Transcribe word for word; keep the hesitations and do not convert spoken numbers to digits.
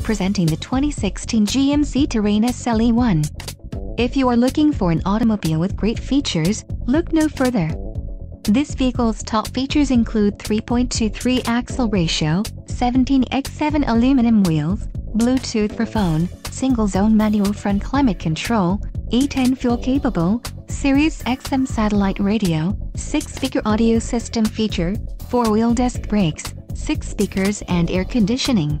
Presenting the twenty sixteen G M C Terrain S L E one. If you are looking for an automobile with great features, look no further. This vehicle's top features include three point two three axle ratio, seventeen by seven aluminum wheels, Bluetooth for phone, single-zone manual front climate control, E ten fuel-capable, Sirius X M satellite radio, six-speaker audio system feature, four-wheel disc brakes, six speakers and air conditioning.